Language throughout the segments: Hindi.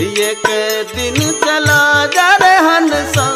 ये के दिन चला जा रे हंसा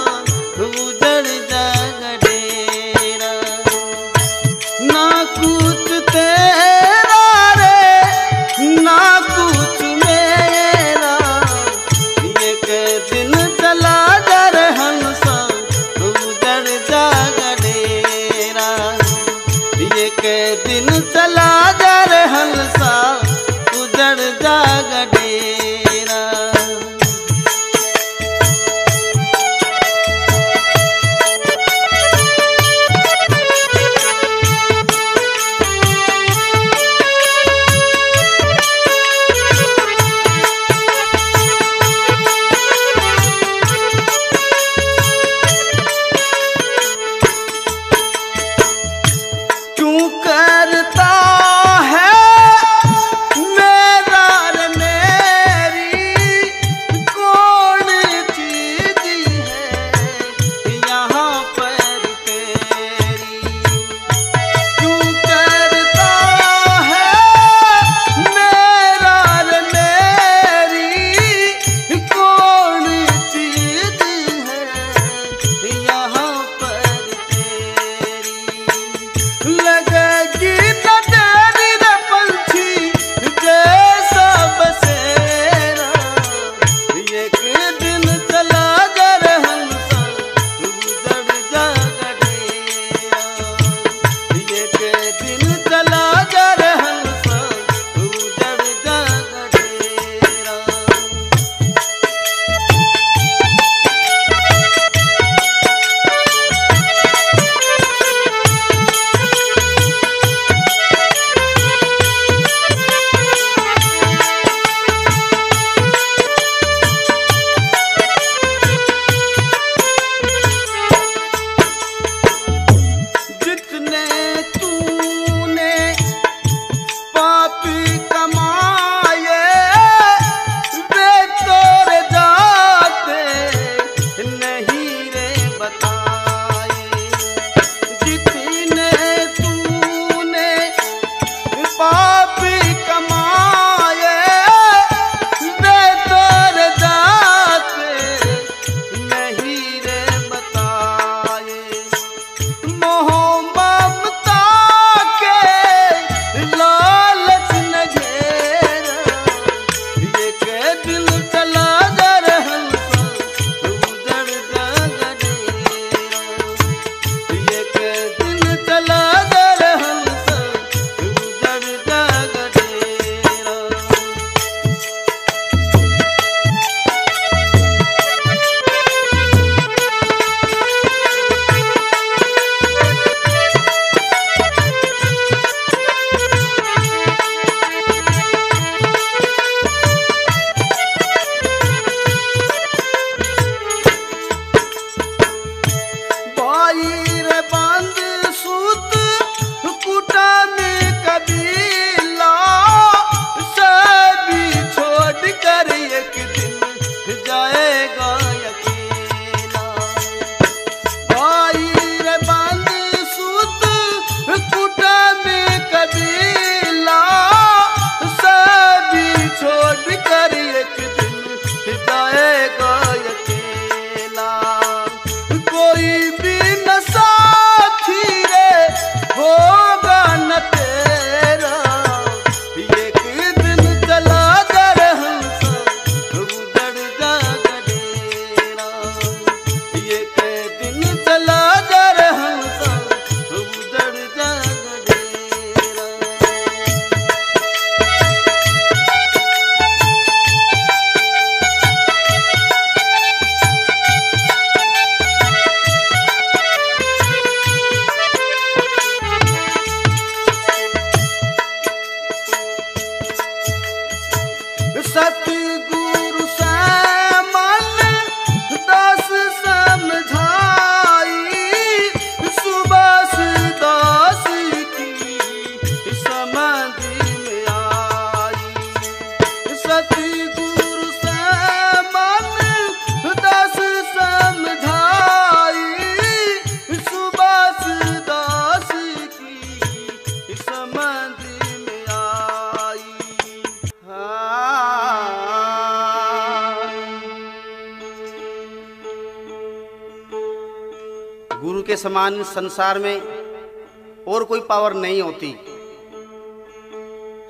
के समान संसार में और कोई पावर नहीं होती।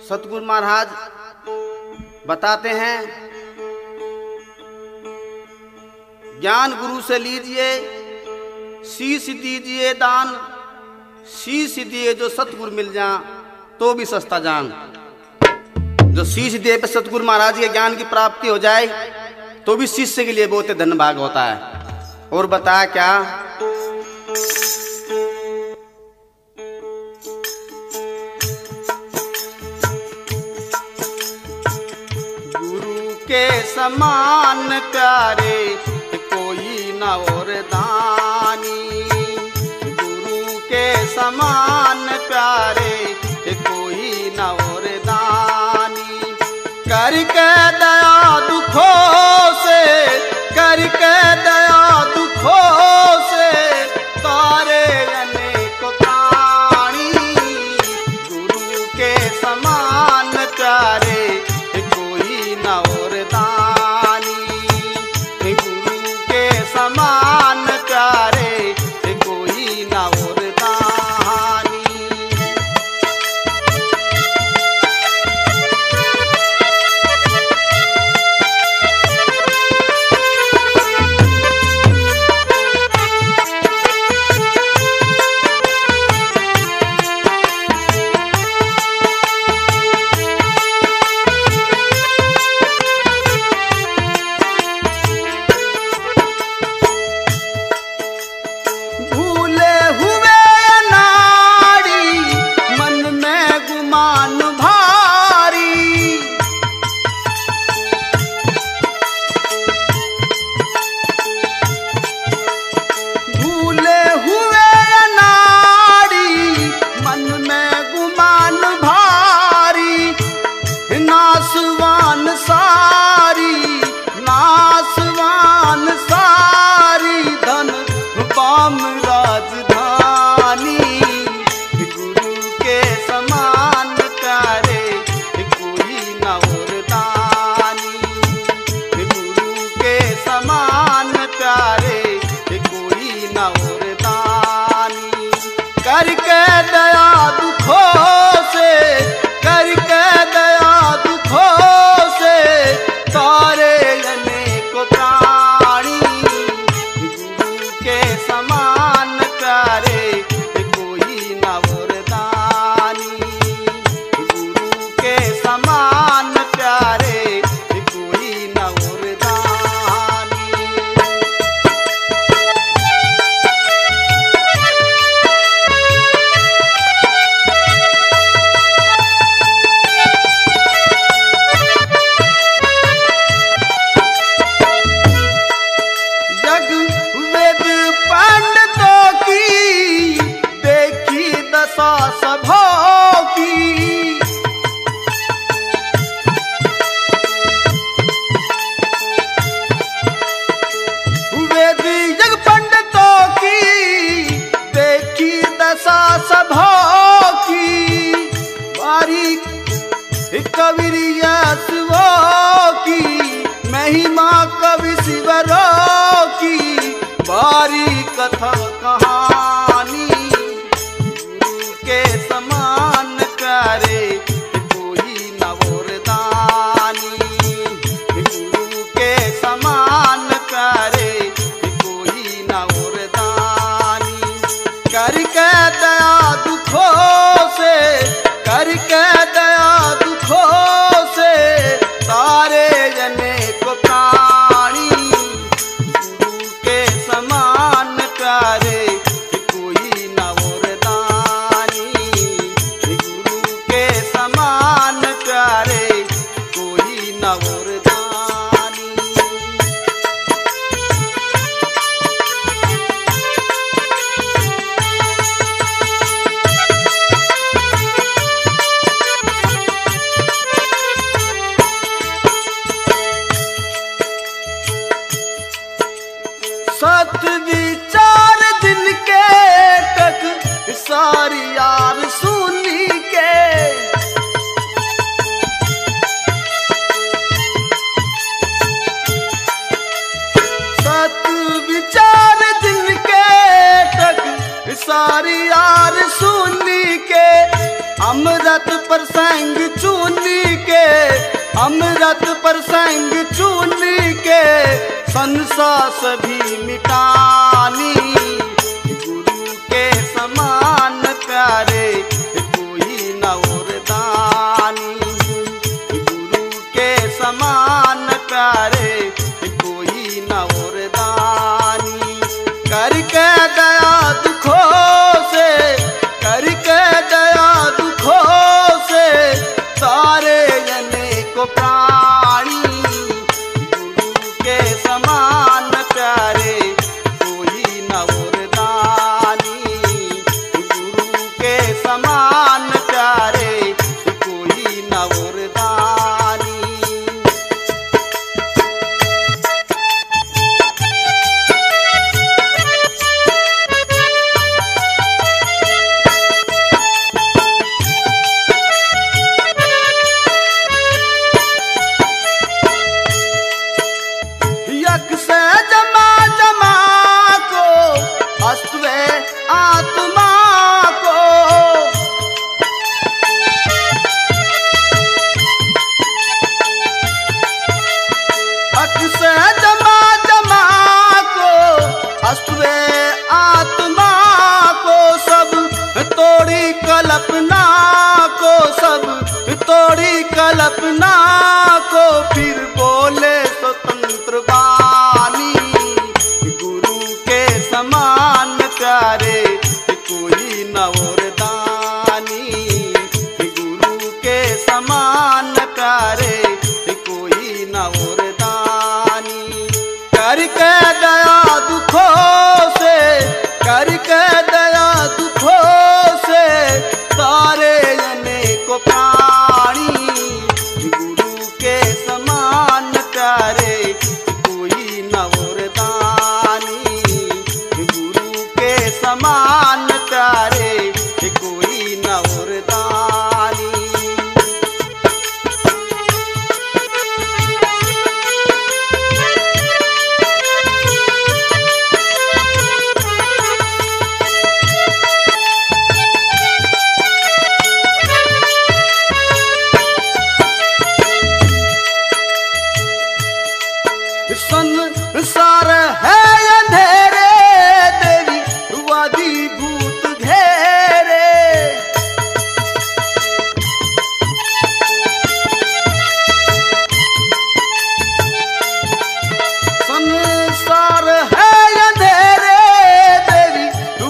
सतगुरु महाराज बताते हैं, ज्ञान गुरु से लीजिए, शीश दीजिए दान, शीश दिए जो सतगुरु मिल जा तो भी सस्ता जान। जो शीश दिए पे सतगुरु महाराज के ज्ञान की प्राप्ति हो जाए तो भी शिष्य के लिए बहुत ही धन भाग होता है। और बताया क्या, गुरु के समान प्यारे कोई न और दानी, गुरु के समान प्यारे कोई न और दानी, करके दया दुखों से, करके दया विचार दिन के तक सारी यार सुनी के अमृत प्रसंग चुनी के, अमृत प्रसंग चुनी के संसा सभी मिटानी। गुरु के समान प्यारे कोई न और दानी, गुरु के समान प्यारे कोई न और दानी। करके दया दुखों से, करके दया दुखों से सारे जने को प्राणी। गुरु के समान प्यारे कोई न और दानी, गुरु के समान प्यारे कोई न और दानी। कल्पना को सब तोड़ी, कल्पना को फिर बोले स्वतंत्र वाणी। गुरु के समान प्यारे कोई न और दानी, गुरु के समान प्यारे कोई न और दानी। करके दया दुखों से, करके दया दुखों से सारे जने को प्राणी। गुरु के समान प्यारे कोई न और दानी, गुरु के समान प्यारे कोई न और दानी। संसार है अंधेरे देवी वादी भूत घेरे, संसार है अंधेरे देवी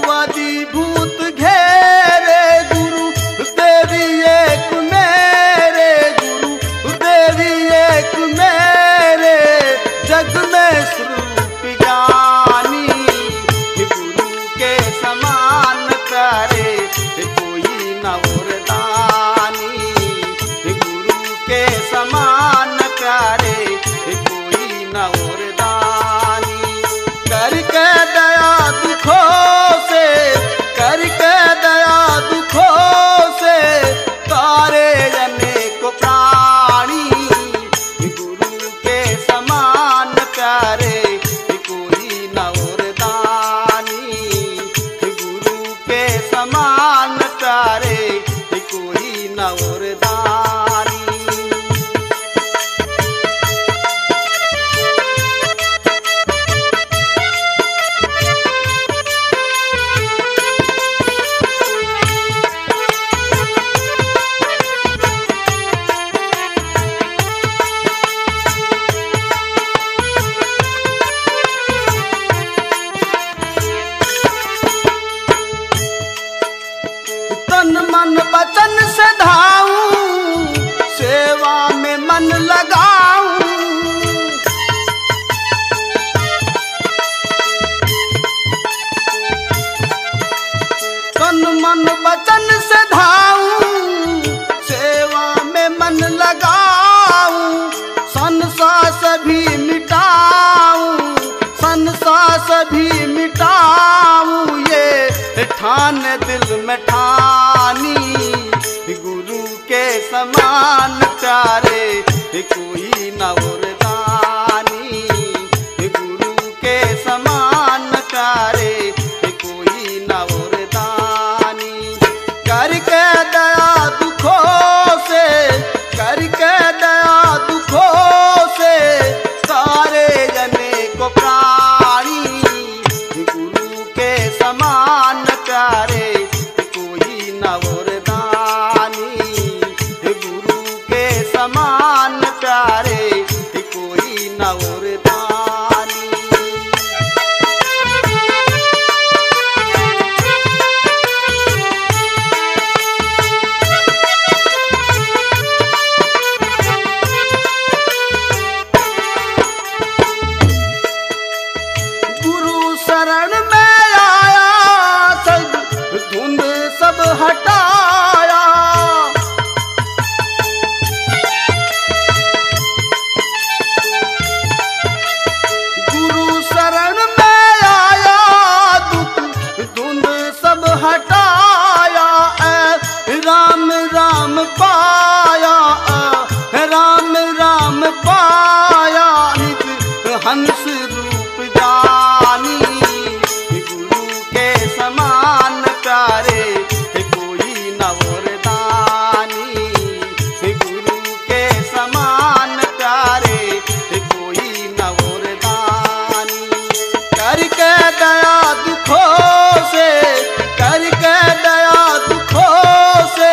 वादी भूत घेरे। गुरु देवी एक मेरे, गुरु देवी एक मेरे जग में स्वरूप ज्ञानी। गुरु के समान प्यारे कोई न और दानी, गुरु के समान प्यारे कोई न और दानी। करके दया दुखों से, करके दया दुखों से तारे जने को प्राणी। गुरु के समान प्यारे कोई न और दानी, गुरु के समान प्यारे कोई न और दानी। मन वचन से धाऊं सेवा में मन लगाऊं, तन मन वचन से धाऊं सेवा में मन लगाऊं। संसार सभी मिटाऊं, संसार सभी मिटाऊं ये ठान दिल में ठानी। गुरु के समान प्यारे कोई न और दानी, गुरु के समान प्यारे कोई न और नौर पानी। गुरु शरण में आया सब धुंध सब हटा, हंस रूप जानी। गुरु के समान प्यारे कोई न और दानी, गुरु के समान प्यारे कोई न और दानी। करके दया दुखों से, करके दया दुखों से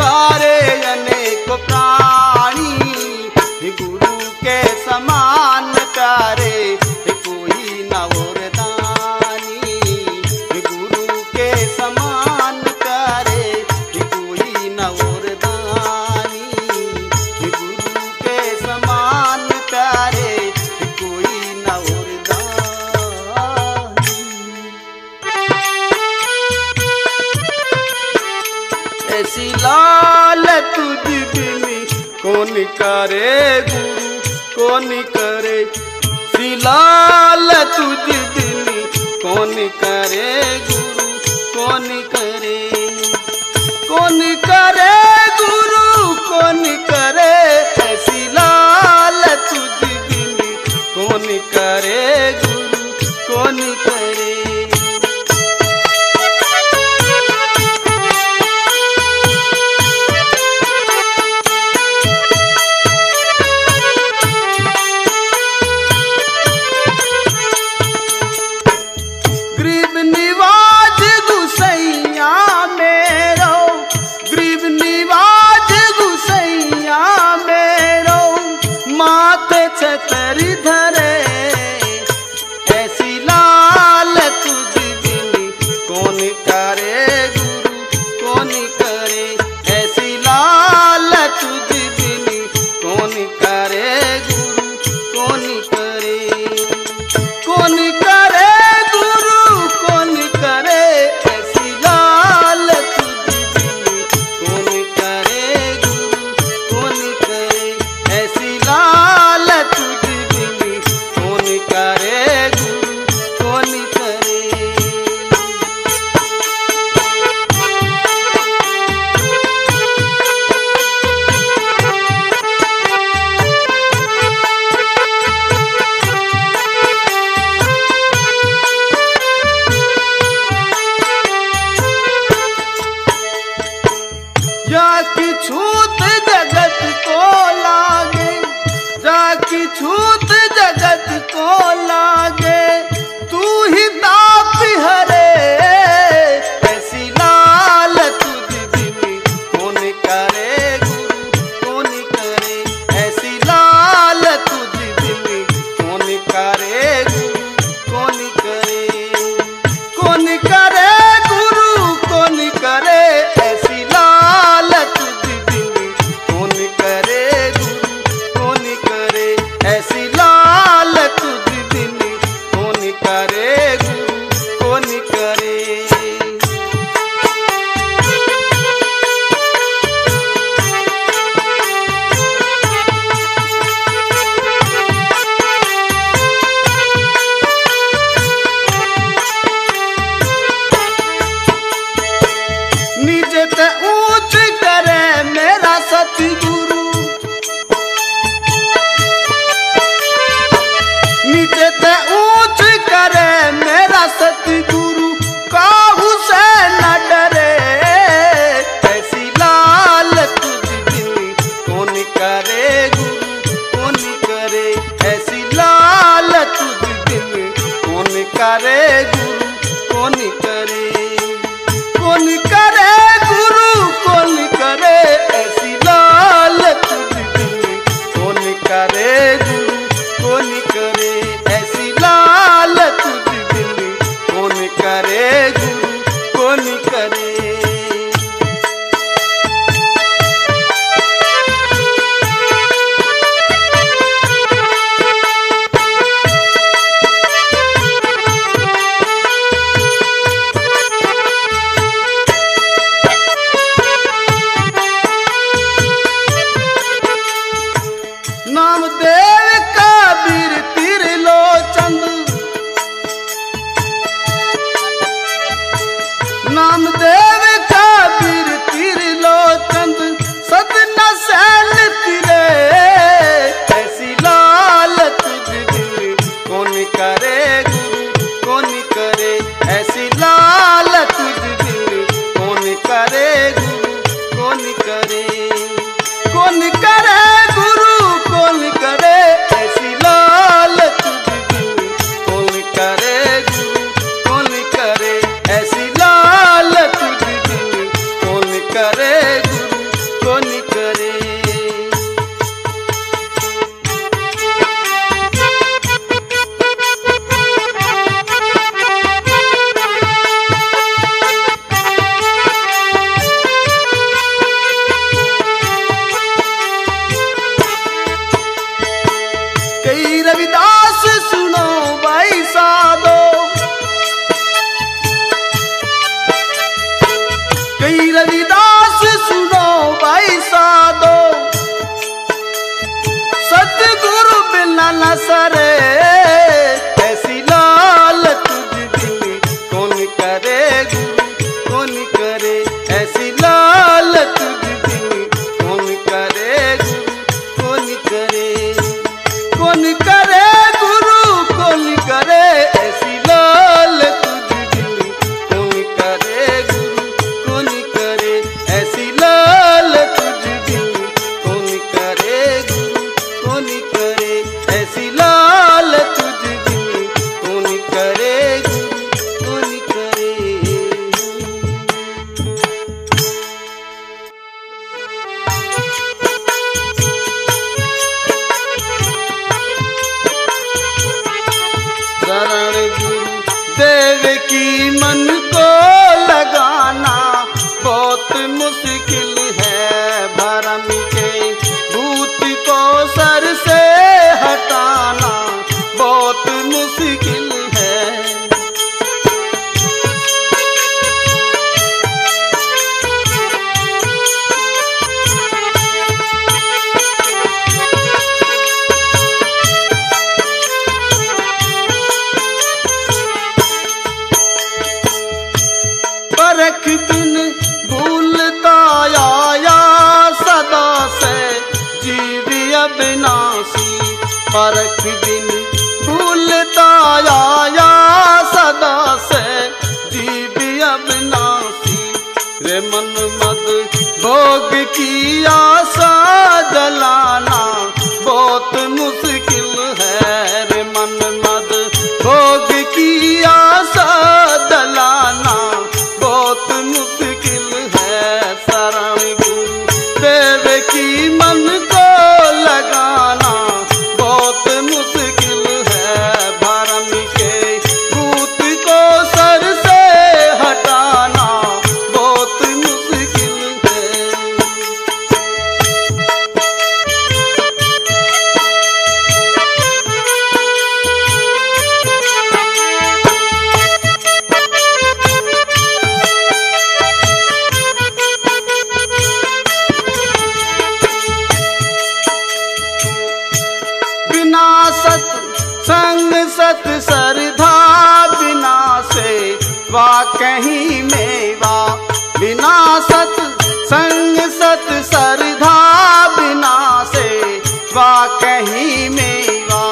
तारे अनेक प्राणी। गुरु के समान प्यारे कोई न और दानी, गुरु के समान प्यारे कोई न और दानी, गुरु के समान प्यारे कोई न और दानी। ऐसी लाल तुझ बिन कौन करे गुरु, कौन करे लाल तुझ बिन कौन करे गुरु, कौन करे, कौन करे गुरु, कौन करे। ऐसी लाल तुझ बिन कौन करे गुरु, कौन करे। छतरी धरे ऐसी लाल तुझ बिन कौन करे गुरु, कौन करे। ऐसी लाल तुझ बिन कौन करे गुरु, कौन करे, कौन करे गुरु, कौन करे। ऐसी लाल तुझ बिन कौन करे गुरु, कौन करे। ऐसी लाल जाकी छूत जगत को लागे, जाकी छूत जगत को लागे तू ही ताप हरे। ऐसी लाल तुझ बिन कौन करे गुरु, कौन करे। ऐसी लाल तुझ बिन कौन करे गुरु, कौन करे, कौन करे गुरु, कौन करे। ऐसी ऊंच करे मेरा सतगुरु, नीचे ते ऊंच करे मेरा सतगुरु, काहू से न डरे। ऐसी लाल तुझ बिन कौन करे गुरु, कौन करे। ऐसी लाल तुझ बिन कौन करे गुरु, कौन करे, कौन करे गुरु, कौन करे। ऐसी लाल तुझ बिन कौन करे गुरु। रविदास सुनो भाई साधो, कई रविदास सुनो भाई साधो, सतगुरु बिना न सरे ऐसी लाल तुझ बिन कौन करे गुरु कौन करे, ऐसी लाल तुझ बिन कौन करे गुरु कौन करे, कौन करे गुरु कौन करे, ऐसी लाल तुझ बिन कौन करे गुरु कौन करे, ऐसी लाल तुझ बिन कौन करे गुरु कौन करे, ऐसी लाल तुझ बिन कौन करे गुरु कौन करे। शरण गुरु देव की मन को लगाना बहुत मुश्किल है, भरम के भूत को सर से हटाना बहुत मुश्किल है, परख बिन भूलता आया सदा से जीव अविनाशी, परख बिन भूलता आया सदा से जीव अविनाशी, रे मन मद भोग की आशा जलाना बहुत मुश्किल है, रे मन मद भोग की आशा जलाना बहुत मुश्किल है, शरण गुरु देव की मन को लगाना बहुत मुश्किल है, भरम के भूत को सर से हटाना बहुत मुश्किल है। बिना सत संग सत श्रद्धा बिना सेवा कहीं मेवा, बिना सत संग सत श्रद्धा बिना सेवा कहीं मेवा,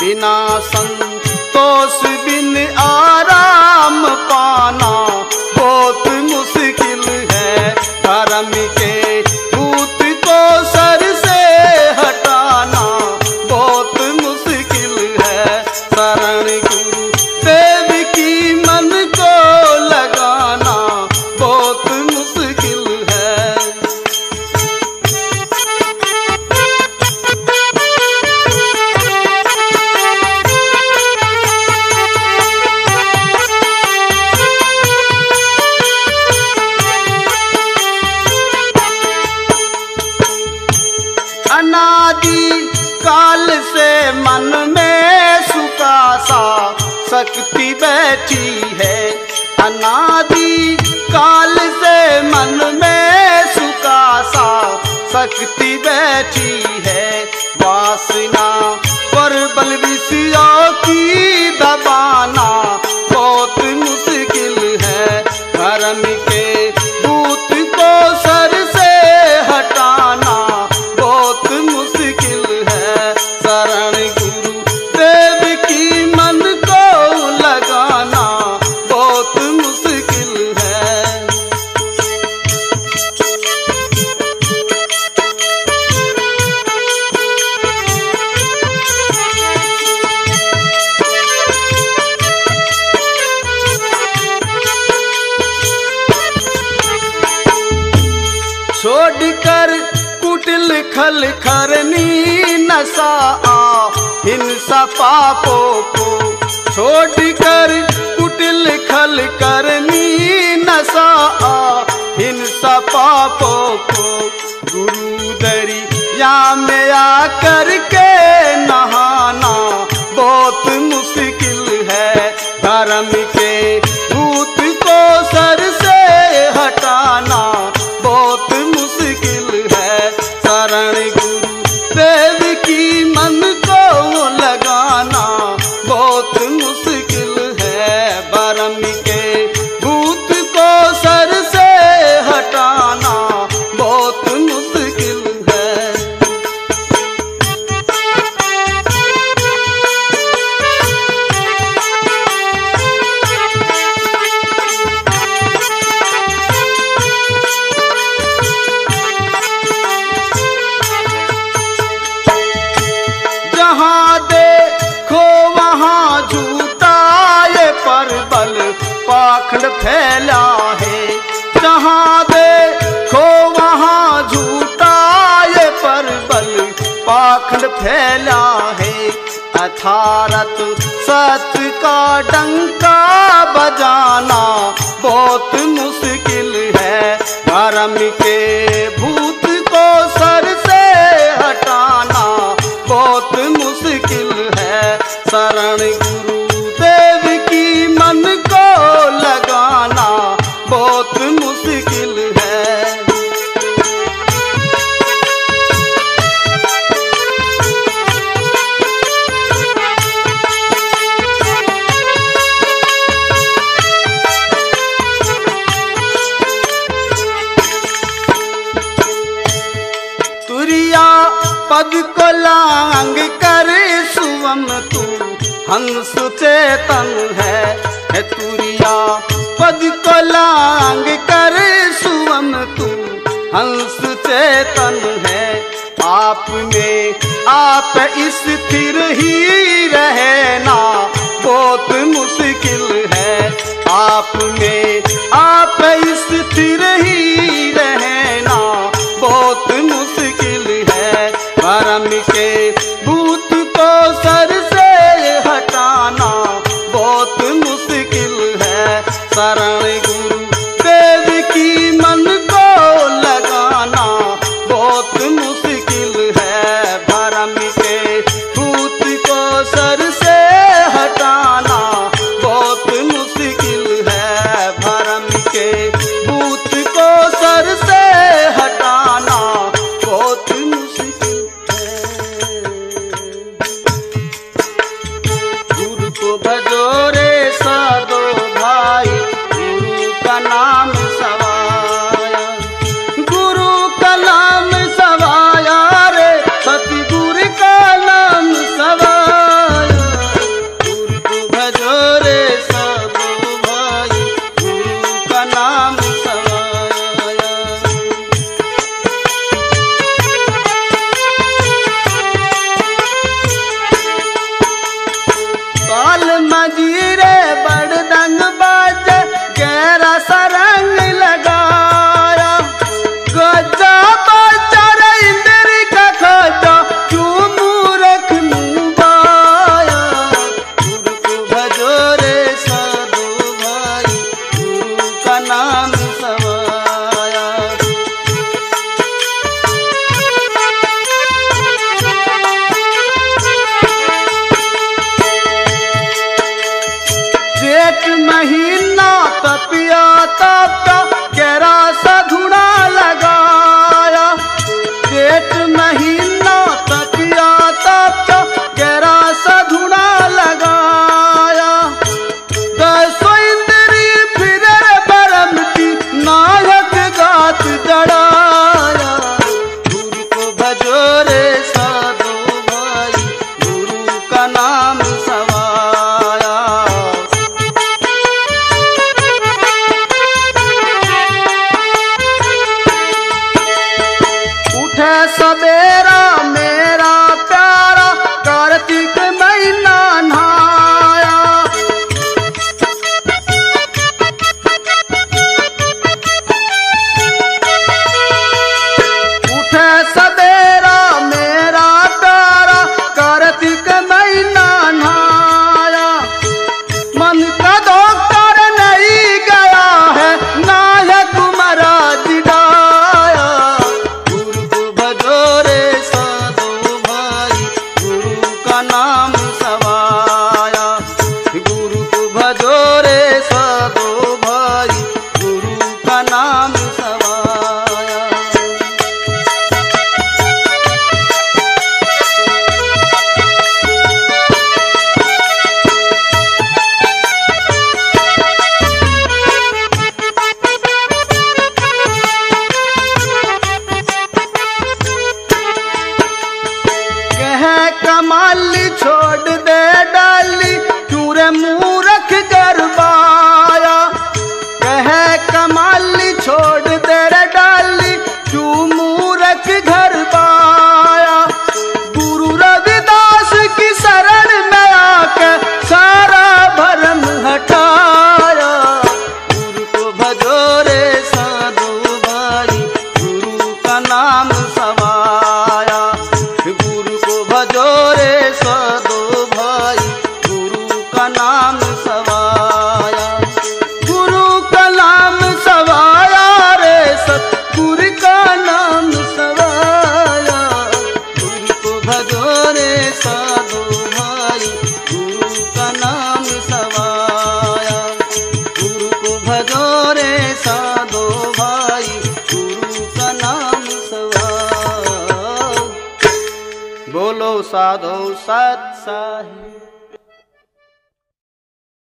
बिना संतोष बिन आराम पाना बहुत मुश्किल है, धर्म के भूत को सर से हटाना बहुत मुश्किल है, शरण गुरु देव की मन को लगाना बहुत मुश्किल है। अनादि काल से मन में सुकासा शक्ति बैठी है, अनादि काल से मन में सुकासा शक्ति बैठी है, वासना पर बल विषयों की दबाना बहुत मुश्किल है, धर्म के भूत को सर से हटाना बहुत मुश्किल है, शरण गुरु देव की मन को लगाना बहुत मुश्किल है। छोड़कर कुटिल खल खरनी नशा आ हिंसा पापों को, छोड़कर कुटिल खल करनी नशा आ हिंसा पापों को, गुरु दरिया में आकर के नहाना जाखड़ फैला है, जहाँ देखो वहाँ झूठा ये परबल पाखड़ फैला है। अथारत सत्य का डंका बजाना बहुत मुश्किल है, भरम के भूत को सर से हटाना बहुत मुश्किल है। शरण गुरुदेव की मन को लगाना बहुत मुश्किल है। पद को लांग कर सुवम तू हंस चेतन है, तुरिया पद को लांग कर सुवम तू हंस चेतन है। आप में आप स्थिर ही रहना बहुत मुश्किल है, आप में आप स्थिर ही रहना बहुत मुश्किल है। भरम के भूत को सर से हटाना बहुत मुश्किल है। शरण गुरुदेव की मन को लगाना बहुत मुश्किल है। भरम के भूत को सर से हटाना बहुत मुश्किल है। भरम के भूत को सर से हटाना बहुत मुश्किल है। गुरु को भजो रे साधो भाई, गुरु का नाम सवाया, गुरु का नाम सवाया रे सतगुरु का नाम सवाया। गुरु को भजो रे साधो भाई, गुरु का नाम सवाया। ताल मजीरे बड़दंग बाजे गहरा सरंग लगाया, गजा बाजा रे इंद्र का खोजा क्यों मूरख मुँह बाया। गुरु को भजो रे साधो भाई, गुरु का नाम सवाया। जेठ महीना तपिया तपता गहरा सा धुना लगाया, जेठ महीना तपिया तपता गहरा सा धुना लगाया। दसो इंद्री फिरे बरम की नायक गात जड़ाया। गुरु को भजो रे साधो भाई, गुरु का नाम सवाया। उठे सवेरा मेरा प्यारा कार्तिक महीना नहाया, उठे सवेरा मेरा प्यारा कार्तिक महीना नहाया। मन का डॉक्टर नहीं गया है नायक महाराज डाया। गुरु को भजो रे साधो भाई, गुरु का नाम सवाया। गुरु को भजो रे साधो भाई, गुरु का नाम सवाया। कह कमाल छोड़ दे प्यारे साधो भाई गुरु का नाम सवाओ, बोलो साधो सत साहिब।